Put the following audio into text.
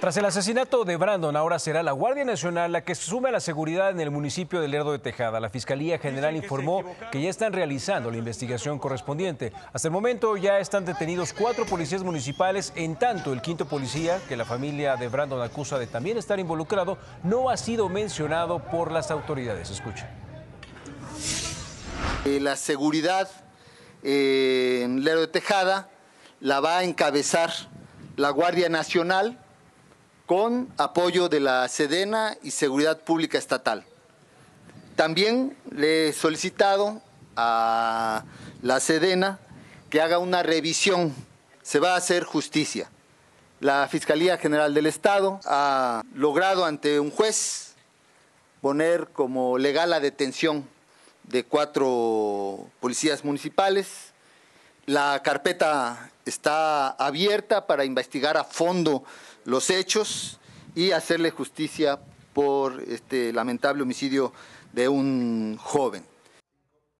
Tras el asesinato de Brandon, ahora será la Guardia Nacional la que se sume a la seguridad en el municipio de Lerdo de Tejada. La Fiscalía General informó que ya están realizando la investigación correspondiente. Hasta el momento ya están detenidos 4 policías municipales, en tanto el 5.º policía, que la familia de Brandon acusa de también estar involucrado, no ha sido mencionado por las autoridades. Escuchen. La seguridad en Lerdo de Tejada la va a encabezar la Guardia Nacional, con apoyo de la Sedena y Seguridad Pública Estatal. También le he solicitado a la Sedena que haga una revisión. Se va a hacer justicia. La Fiscalía General del Estado ha logrado ante un juez poner como legal la detención de 4 policías municipales. La carpeta está abierta para investigar a fondo los hechos y hacerle justicia por este lamentable homicidio de un joven.